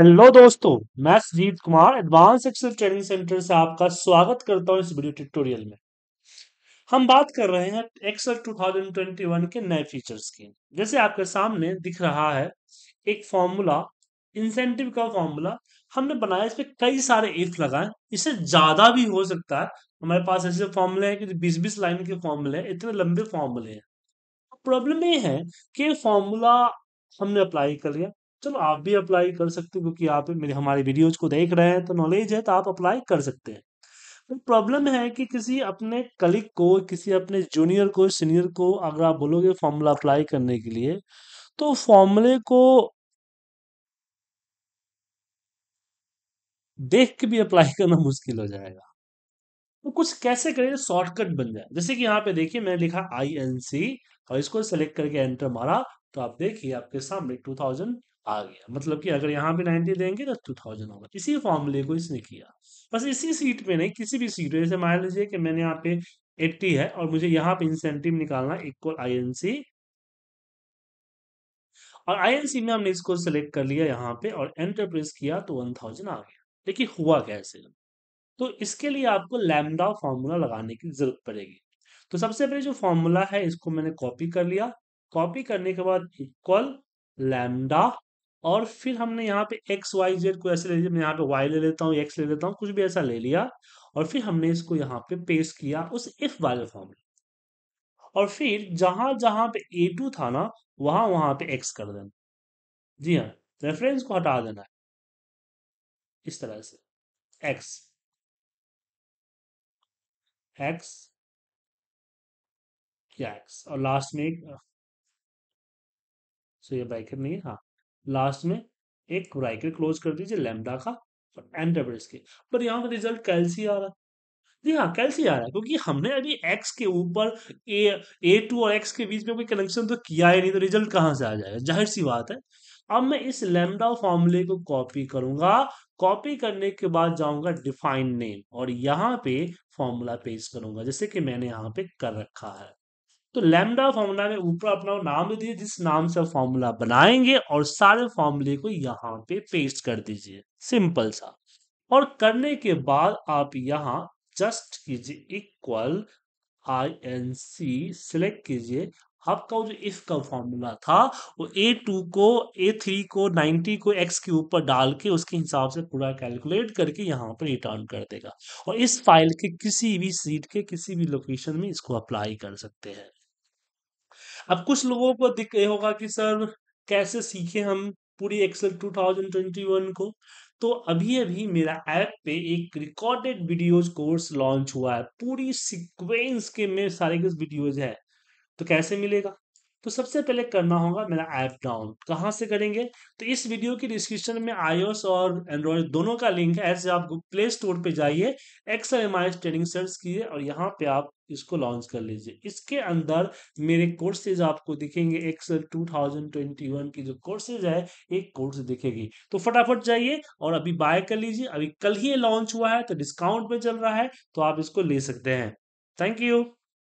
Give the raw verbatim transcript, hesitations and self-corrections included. Hello दोस्तों, मैं Sanjeev Kumar advance Excel training centre से आपका स्वागत करता हूं। इस वीडियो ट्यूटोरियल में हम बात कर रहे हैं एक्सेल दो हज़ार इक्कीस के नए फीचर्स की। जैसे आपके सामने दिख रहा है एक फॉर्मूला, इंसेंटिव का फॉर्मूला हमने बनाया। इस पर कई सारे इफ लगाए, इससे ज्यादा भी हो सकता है। हमारे पास ऐसे फॉर्मूले हैं कि बीस बीस लाइन के फॉर्मूले हैं, इतने लंबे फॉर्मूले हैं। प्रॉब्लम ये है कि फॉर्मूला हमने अप्लाई कर लिया। चलो, आप भी अप्लाई कर सकते हो क्योंकि आप मेरे हमारे वीडियोज को देख रहे हैं तो नॉलेज है, तो आप अप्लाई कर सकते हैं। तो प्रॉब्लम है कि किसी अपने कलीग को, किसी अपने जूनियर को, सीनियर को अगर आप बोलोगे फॉर्मूला अप्लाई करने के लिए, तो फॉर्मूले को देख के भी अप्लाई करना मुश्किल हो जाएगा। तो कुछ कैसे करें, शॉर्टकट बन जाए। जैसे कि यहाँ पे देखिए, मैंने लिखा आई एन सी और इसको सेलेक्ट करके एंटर मारा तो आप देखिए आपके सामने टू थाउजेंड आ गया। मतलब कि अगर यहाँ पे नब्बे देंगे तो दो हज़ार होगा। इसी फॉर्मूले को इसने किया, बस इसी सीट पे नहीं, किसी भी सीट पे। जैसे मान लीजिए कि मैंने यहाँ पे अस्सी है और मुझे यहाँ पे इंसेंटिव निकालना, इक्वल आईएनसी, और आईएनसी में हमने इसको सेलेक्ट कर लिया यहाँ पे और एंटर प्रेस किया तो एक हज़ार आ गया। देखिए हुआ कैसे। तो इसके लिए आपको लैमडा फॉर्मूला लगाने की जरूरत पड़ेगी। तो सबसे पहले जो फॉर्मूला है इसको मैंने कॉपी कर लिया। कॉपी करने के बाद इक्वल लैमडा, और फिर हमने यहाँ पे एक्स वाई जेड को ऐसे ले लिया। मैं यहाँ पे वाई ले लेता हूँ, एक्स ले लेता हूँ, कुछ भी ऐसा ले लिया और फिर हमने इसको यहाँ पे पेस्ट किया उस इफ वाले फॉर्म में। और फिर जहां जहां पे ए टू था ना, वहां वहां पे एक्स कर देना। जी हाँ, रेफरेंस को हटा देना है इस तरह से। एक्स एक्स क्या एक्स, और लास्ट में एक सो ये ब्रैकेट नहीं है, हाँ लास्ट में एक ब्रैकेट क्लोज कर दीजिए लैम्डा का और एंटर प्रेस किया। पर यहाँ पर रिजल्ट कैलसी आ रहा है। जी हाँ, कैलसी आ रहा है क्योंकि हमने अभी एक्स के ऊपर ए ए टू और एक्स के बीच में कोई कनेक्शन तो किया ही नहीं, तो रिजल्ट कहाँ से आ जाएगा, जाहिर सी बात है। अब मैं इस लैम्डा फॉर्मूले को कॉपी करूंगा। कॉपी करने के बाद जाऊंगा डिफाइन नेम और यहाँ पे फॉर्मूला पेस्ट करूंगा, जैसे कि मैंने यहाँ पे कर रखा है। तो लैम्डा फॉर्मूला में ऊपर अपना नाम दे दीजिए, जिस नाम से फॉर्मूला बनाएंगे, और सारे फॉर्मूले को यहाँ पे पेस्ट कर दीजिए, सिंपल सा। और करने के बाद आप यहाँ जस्ट कीजिए equal I N C, select कीजिए। आपका जो इफ का फॉर्मूला था वो ए टू को, ए थ्री को, नाइन्टी को एक्स के ऊपर डाल के उसके हिसाब से पूरा कैलकुलेट करके यहाँ पर रिटर्न कर देगा। और इस फाइल के किसी भी सीट के किसी भी लोकेशन में इसको अप्लाई कर सकते हैं। अब कुछ लोगों को दिख रहा होगा कि सर कैसे सीखे हम पूरी एक्सेल दो हज़ार इक्कीस को। तो अभी अभी मेरा ऐप पे एक रिकॉर्डेड वीडियोज कोर्स लॉन्च हुआ है, पूरी सीक्वेंस के में सारे के वीडियोज है। तो कैसे मिलेगा, तो सबसे पहले करना होगा मेरा ऐप डाउन। कहाँ से करेंगे, तो इस वीडियो की डिस्क्रिप्शन में आईओएस और एंड्रॉयड दोनों का लिंक है। ऐसे आप प्ले स्टोर पे जाइए, एक्सेल एमआईएस ट्रेनिंग सर्च कीजिए और यहाँ पे आप इसको लॉन्च कर लीजिए। इसके अंदर मेरे कोर्सेज आपको दिखेंगे, एक्सेल दो हज़ार इक्कीस की जो कोर्सेज है एक कोर्स दिखेगी। तो फटाफट जाइए और अभी बाय कर लीजिए। अभी कल ही लॉन्च हुआ है तो डिस्काउंट पे चल रहा है, तो आप इसको ले सकते हैं। Thank you.